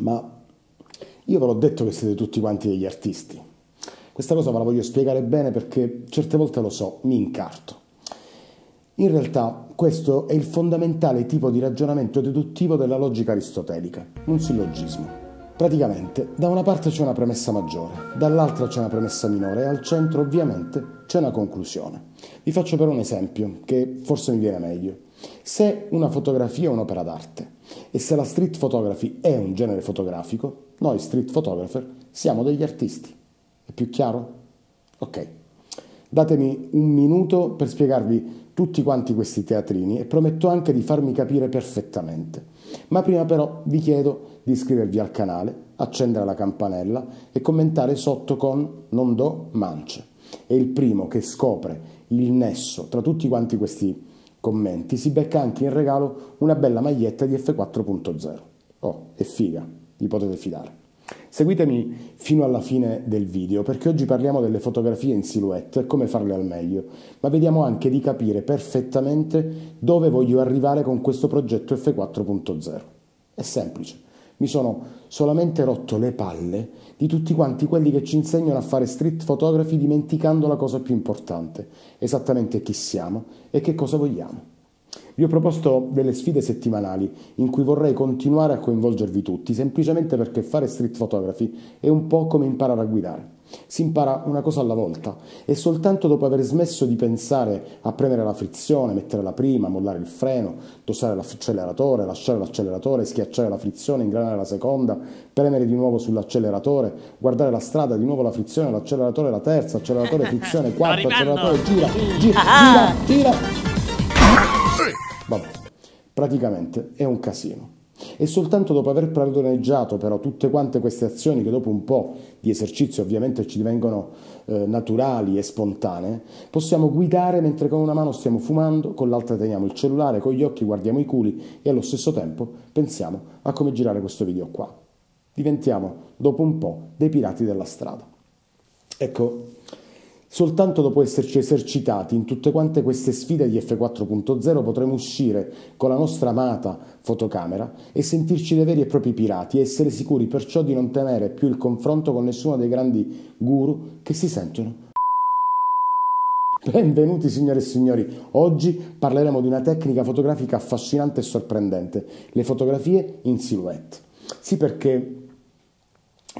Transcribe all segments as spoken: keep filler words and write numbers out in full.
ma io ve l'ho detto che siete tutti quanti degli artisti. Questa cosa ve la voglio spiegare bene perché certe volte lo so, mi incarto. In realtà questo è il fondamentale tipo di ragionamento deduttivo della logica aristotelica, un sillogismo. Praticamente da una parte c'è una premessa maggiore, dall'altra c'è una premessa minore e al centro ovviamente c'è una conclusione. Vi faccio però un esempio che forse mi viene meglio. Se una fotografia è un'opera d'arte e se la street photography è un genere fotografico, noi street photographer siamo degli artisti. È più chiaro? Ok, datemi un minuto per spiegarvi tutti quanti questi teatrini e prometto anche di farmi capire perfettamente. Ma prima però vi chiedo di iscrivervi al canale, accendere la campanella e commentare sotto con "non do mance". E il primo che scopre il nesso tra tutti quanti questi commenti si becca anche in regalo una bella maglietta di F quattro punto zero. Oh, è figa, vi potete fidare. Seguitemi fino alla fine del video perché oggi parliamo delle fotografie in silhouette e come farle al meglio, ma vediamo anche di capire perfettamente dove voglio arrivare con questo progetto F quattro punto zero. È semplice, mi sono solamente rotto le palle di tutti quanti quelli che ci insegnano a fare street photography dimenticando la cosa più importante, esattamente chi siamo e che cosa vogliamo. Vi ho proposto delle sfide settimanali in cui vorrei continuare a coinvolgervi tutti, semplicemente perché fare street photography è un po' come imparare a guidare. Si impara una cosa alla volta e soltanto dopo aver smesso di pensare a premere la frizione, mettere la prima, mollare il freno, dosare l'acceleratore, lasciare l'acceleratore, schiacciare la frizione, ingranare la seconda, premere di nuovo sull'acceleratore, guardare la strada, di nuovo la frizione, l'acceleratore, la terza, acceleratore, frizione, quarta, acceleratore, gira, gira, gira, gira. Vabbè, praticamente è un casino. E soltanto dopo aver padroneggiato però tutte quante queste azioni che dopo un po' di esercizio ovviamente ci divengono eh, naturali e spontanee, possiamo guidare mentre con una mano stiamo fumando, con l'altra teniamo il cellulare, con gli occhi guardiamo i culi e allo stesso tempo pensiamo a come girare questo video qua. Diventiamo dopo un po' dei pirati della strada. Ecco, soltanto dopo esserci esercitati in tutte quante queste sfide di F quattro punto zero potremo uscire con la nostra amata fotocamera e sentirci dei veri e propri pirati e essere sicuri perciò di non tenere più il confronto con nessuno dei grandi guru che si sentono. Benvenuti signore e signori, oggi parleremo di una tecnica fotografica affascinante e sorprendente, le fotografie in silhouette. Sì, perché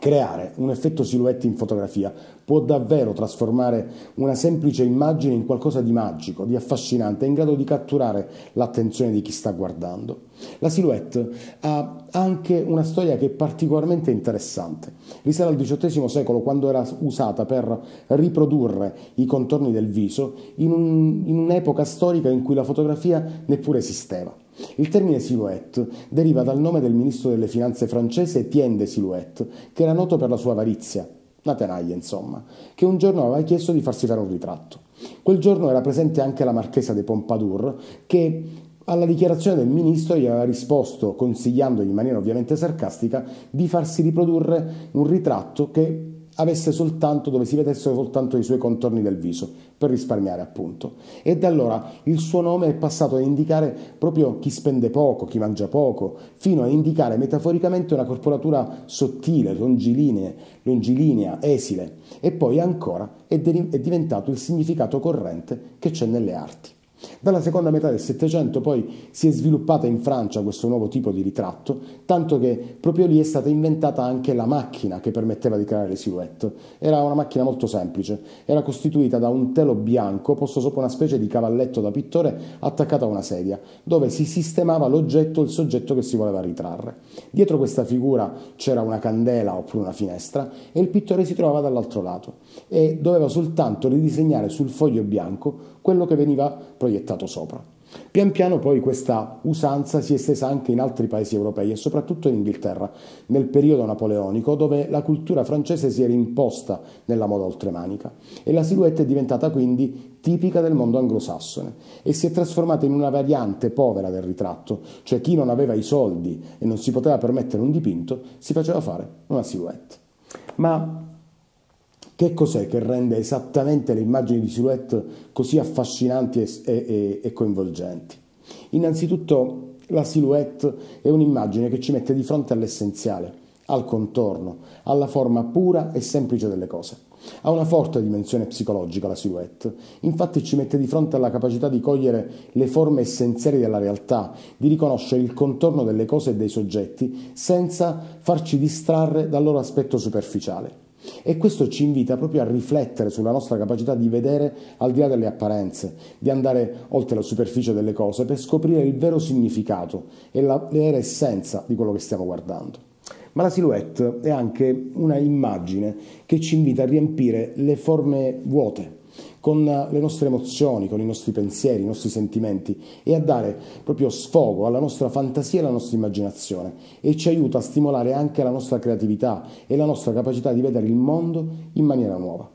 creare un effetto silhouette in fotografia può davvero trasformare una semplice immagine in qualcosa di magico, di affascinante, in grado di catturare l'attenzione di chi sta guardando. La silhouette ha anche una storia che è particolarmente interessante. Risale al diciottesimo secolo, quando era usata per riprodurre i contorni del viso in un'epoca storica in cui la fotografia neppure esisteva. Il termine silhouette deriva dal nome del ministro delle finanze francese Étienne de Silhouette, che era noto per la sua avarizia, una tenaglia insomma, che un giorno aveva chiesto di farsi fare un ritratto. Quel giorno era presente anche la Marchesa de Pompadour, che alla dichiarazione del ministro gli aveva risposto, consigliandogli in maniera ovviamente sarcastica, di farsi riprodurre un ritratto che avesse soltanto, dove si vedessero soltanto i suoi contorni del viso, per risparmiare appunto. E da allora il suo nome è passato a indicare proprio chi spende poco, chi mangia poco, fino a indicare metaforicamente una corporatura sottile, longilinea, longilinea, esile, e poi ancora è, è diventato il significato corrente che c'è nelle arti. Dalla seconda metà del Settecento poi si è sviluppata in Francia questo nuovo tipo di ritratto, tanto che proprio lì è stata inventata anche la macchina che permetteva di creare le silhouette. Era una macchina molto semplice, era costituita da un telo bianco posto sopra una specie di cavalletto da pittore attaccato a una sedia, dove si sistemava l'oggetto, il soggetto che si voleva ritrarre. Dietro questa figura c'era una candela oppure una finestra e il pittore si trovava dall'altro lato e doveva soltanto ridisegnare sul foglio bianco quello che veniva proiettato sopra. Pian piano poi questa usanza si è estesa anche in altri paesi europei e soprattutto in Inghilterra, nel periodo napoleonico, dove la cultura francese si era imposta nella moda oltremanica e la silhouette è diventata quindi tipica del mondo anglosassone e si è trasformata in una variante povera del ritratto, cioè chi non aveva i soldi e non si poteva permettere un dipinto si faceva fare una silhouette. Ma che cos'è che rende esattamente le immagini di silhouette così affascinanti e, e, e coinvolgenti? Innanzitutto la silhouette è un'immagine che ci mette di fronte all'essenziale, al contorno, alla forma pura e semplice delle cose. Ha una forte dimensione psicologica la silhouette, infatti ci mette di fronte alla capacità di cogliere le forme essenziali della realtà, di riconoscere il contorno delle cose e dei soggetti senza farci distrarre dal loro aspetto superficiale. E questo ci invita proprio a riflettere sulla nostra capacità di vedere al di là delle apparenze, di andare oltre la superficie delle cose per scoprire il vero significato e la vera essenza di quello che stiamo guardando. Ma la silhouette è anche una immagine che ci invita a riempire le forme vuote con le nostre emozioni, con i nostri pensieri, i nostri sentimenti, e a dare proprio sfogo alla nostra fantasia e alla nostra immaginazione, e ci aiuta a stimolare anche la nostra creatività e la nostra capacità di vedere il mondo in maniera nuova.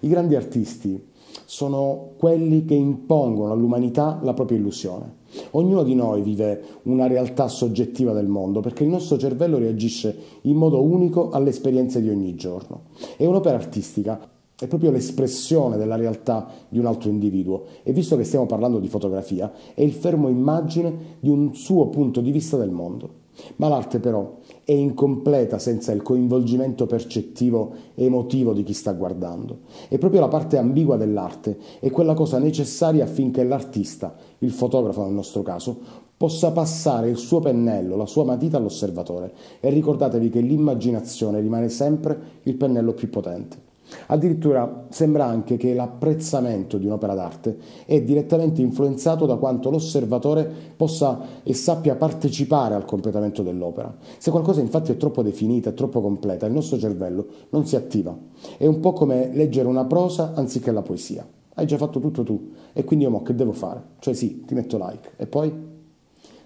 I grandi artisti sono quelli che impongono all'umanità la propria illusione. Ognuno di noi vive una realtà soggettiva del mondo perché il nostro cervello reagisce in modo unico alle esperienze di ogni giorno, e un'opera artistica è proprio l'espressione della realtà di un altro individuo, e visto che stiamo parlando di fotografia è il fermo immagine di un suo punto di vista del mondo. Ma l'arte però è incompleta senza il coinvolgimento percettivo e emotivo di chi sta guardando. E proprio la parte ambigua dell'arte è quella cosa necessaria affinché l'artista, il fotografo nel nostro caso, possa passare il suo pennello, la sua matita all'osservatore. E ricordatevi che l'immaginazione rimane sempre il pennello più potente. Addirittura sembra anche che l'apprezzamento di un'opera d'arte è direttamente influenzato da quanto l'osservatore possa e sappia partecipare al completamento dell'opera. Se qualcosa infatti è troppo definita, è troppo completa, il nostro cervello non si attiva. È un po' come leggere una prosa anziché la poesia. Hai già fatto tutto tu, e quindi io mo che devo fare? Cioè sì, ti metto like, e poi?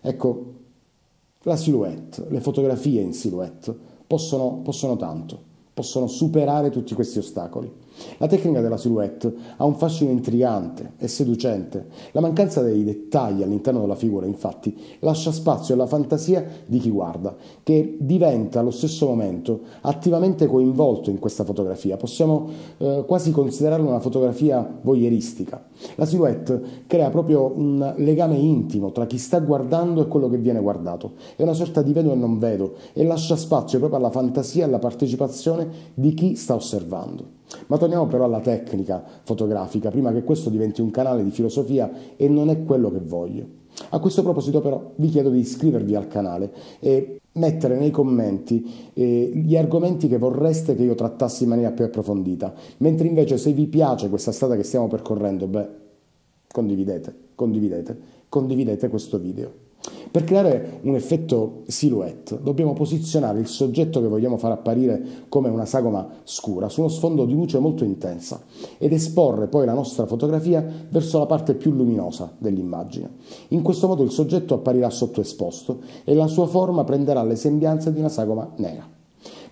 Ecco, la silhouette, le fotografie in silhouette possono, possono tanto. Possono superare tutti questi ostacoli. La tecnica della silhouette ha un fascino intrigante e seducente. La mancanza dei dettagli all'interno della figura, infatti, lascia spazio alla fantasia di chi guarda, che diventa allo stesso momento attivamente coinvolto in questa fotografia. Possiamo eh, quasi considerarla una fotografia voyeuristica. La silhouette crea proprio un legame intimo tra chi sta guardando e quello che viene guardato. È una sorta di vedo e non vedo, e lascia spazio proprio alla fantasia e alla partecipazione di chi sta osservando. Ma torniamo però alla tecnica fotografica, prima che questo diventi un canale di filosofia, e non è quello che voglio. A questo proposito però vi chiedo di iscrivervi al canale e mettere nei commenti eh, gli argomenti che vorreste che io trattassi in maniera più approfondita, mentre invece se vi piace questa strada che stiamo percorrendo, beh, condividete, condividete, condividete questo video. Per creare un effetto silhouette dobbiamo posizionare il soggetto che vogliamo far apparire come una sagoma scura su uno sfondo di luce molto intensa, ed esporre poi la nostra fotografia verso la parte più luminosa dell'immagine. In questo modo il soggetto apparirà sottoesposto e la sua forma prenderà le sembianze di una sagoma nera.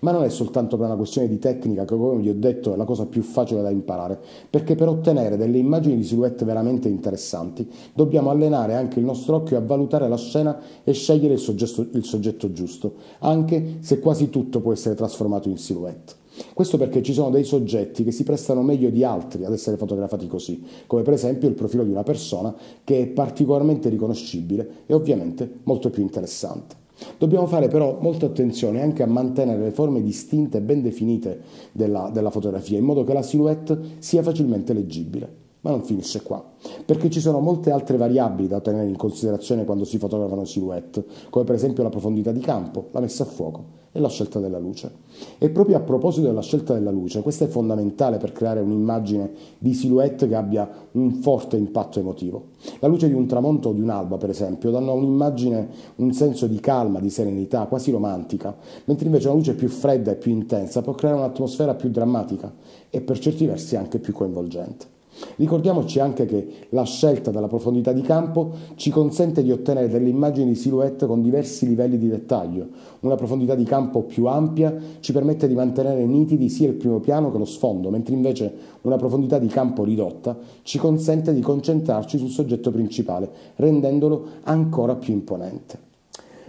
Ma non è soltanto per una questione di tecnica, che come vi ho detto è la cosa più facile da imparare, perché per ottenere delle immagini di silhouette veramente interessanti dobbiamo allenare anche il nostro occhio a valutare la scena e scegliere il soggetto, il soggetto giusto, anche se quasi tutto può essere trasformato in silhouette. Questo perché ci sono dei soggetti che si prestano meglio di altri ad essere fotografati così, come per esempio il profilo di una persona che è particolarmente riconoscibile e ovviamente molto più interessante. Dobbiamo fare però molta attenzione anche a mantenere le forme distinte e ben definite della, della fotografia, in modo che la silhouette sia facilmente leggibile. Ma non finisce qua, perché ci sono molte altre variabili da tenere in considerazione quando si fotografano silhouette, come per esempio la profondità di campo, la messa a fuoco e la scelta della luce. E proprio a proposito della scelta della luce, questa è fondamentale per creare un'immagine di silhouette che abbia un forte impatto emotivo. La luce di un tramonto o di un'alba, per esempio, danno a un'immagine un senso di calma, di serenità, quasi romantica, mentre invece una luce più fredda e più intensa può creare un'atmosfera più drammatica e per certi versi anche più coinvolgente. Ricordiamoci anche che la scelta della profondità di campo ci consente di ottenere delle immagini di silhouette con diversi livelli di dettaglio. Una profondità di campo più ampia ci permette di mantenere nitidi sia il primo piano che lo sfondo, mentre invece una profondità di campo ridotta ci consente di concentrarci sul soggetto principale, rendendolo ancora più imponente.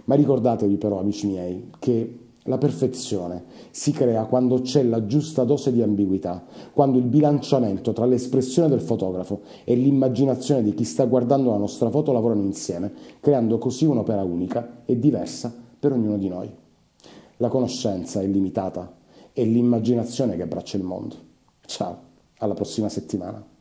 Ma ricordatevi però, amici miei, che la perfezione si crea quando c'è la giusta dose di ambiguità, quando il bilanciamento tra l'espressione del fotografo e l'immaginazione di chi sta guardando la nostra foto lavorano insieme, creando così un'opera unica e diversa per ognuno di noi. La conoscenza è illimitata, è l'immaginazione che abbraccia il mondo. Ciao, alla prossima settimana.